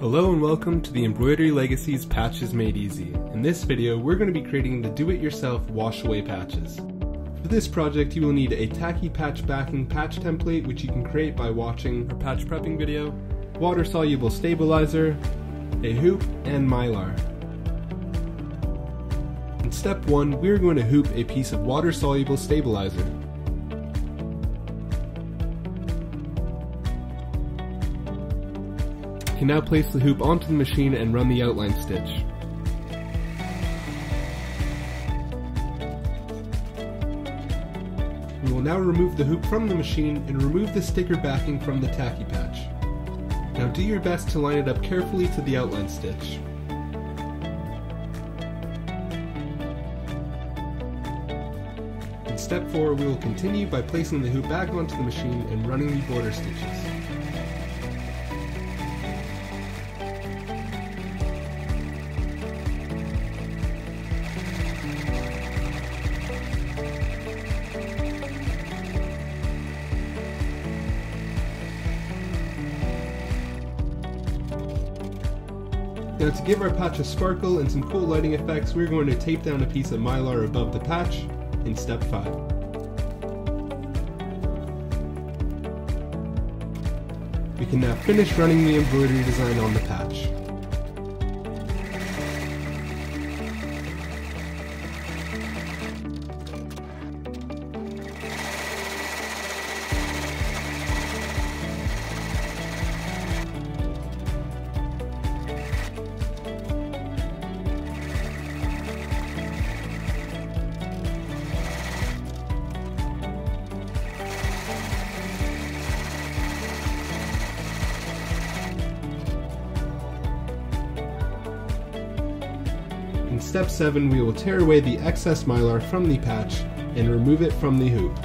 Hello and welcome to the Embroidery Legacies Patches Made Easy. In this video, we're going to be creating the do-it-yourself wash-away patches. For this project, you will need a tacky patch backing patch template, which you can create by watching our patch prepping video, water-soluble stabilizer, a hoop, and mylar. In step one, we're going to hoop a piece of water-soluble stabilizer. You can now place the hoop onto the machine and run the outline stitch. We will now remove the hoop from the machine and remove the sticker backing from the tacky patch. Now do your best to line it up carefully to the outline stitch. In step 4, we will continue by placing the hoop back onto the machine and running the border stitches. Now to give our patch a sparkle and some cool lighting effects, we're going to tape down a piece of mylar above the patch in step 5. We can now finish running the embroidery design on the patch. In step 7, we will tear away the excess mylar from the patch and remove it from the hoop.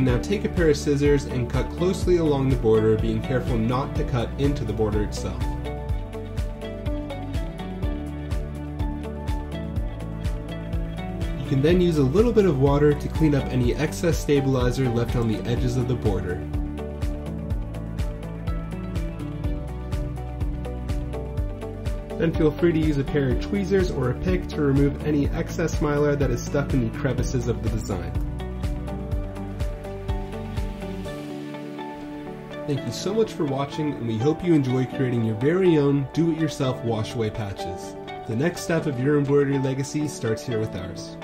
Now take a pair of scissors and cut closely along the border, being careful not to cut into the border itself. You can then use a little bit of water to clean up any excess stabilizer left on the edges of the border. Then feel free to use a pair of tweezers or a pick to remove any excess mylar that is stuck in the crevices of the design. Thank you so much for watching, and we hope you enjoy creating your very own do-it-yourself wash-away patches. The next step of your embroidery legacy starts here with ours.